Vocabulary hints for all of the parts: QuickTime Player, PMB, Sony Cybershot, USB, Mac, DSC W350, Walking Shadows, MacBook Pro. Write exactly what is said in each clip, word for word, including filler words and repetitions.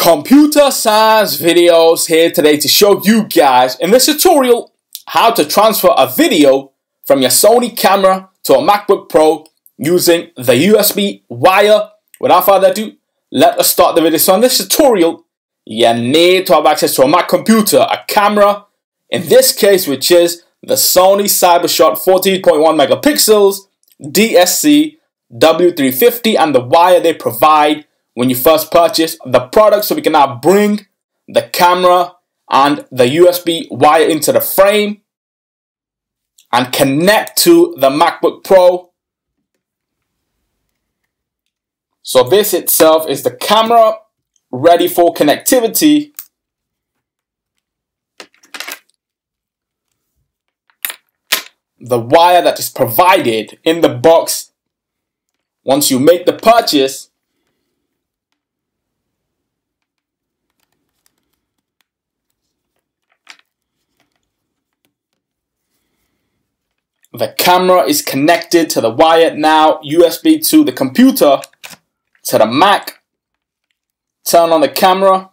Computer science videos here today to show you guys in this tutorial how to transfer a video from your Sony camera to a MacBook Pro using the U S B wire. Without further ado, let us start the video. So in this tutorial, you need to have access to a Mac computer, a camera, in this case which is the Sony Cybershot fourteen point one megapixels, D S C W three fifty, and the wire they provide when you first purchase the product. So we can now bring the camera and the U S B wire into the frame and connect to the MacBook Pro. So this itself is the camera ready for connectivity. The wire that is provided in the box once you make the purchase. The camera is connected to the wire now, U S B to the computer, to the Mac. Turn on the camera.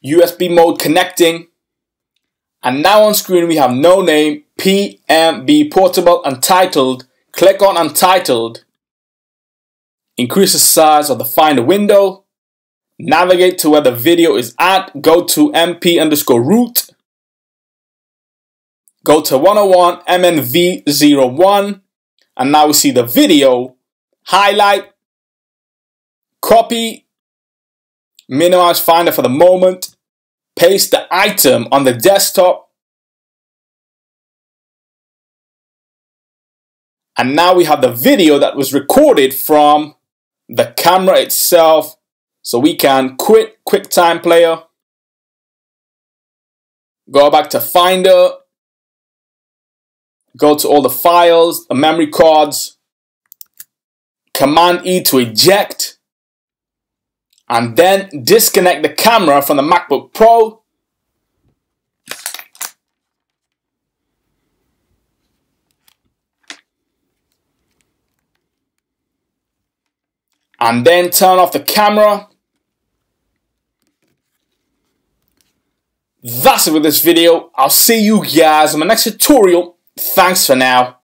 U S B mode connecting. And now on screen we have no name, P M B, portable, untitled. Click on untitled. Increase the size of the finder window. Navigate to where the video is at. Go to M P underscore root. Go to one oh one M N V zero one, and now we see the video, highlight, copy, minimize finder for the moment, paste the item on the desktop, and now we have the video that was recorded from the camera itself, so we can quit QuickTime Player, go back to Finder, go to all the files, the memory cards, Command E to eject, and then disconnect the camera from the MacBook Pro. And then turn off the camera. That's it with this video. I'll see you guys in my next tutorial. Thanks for now.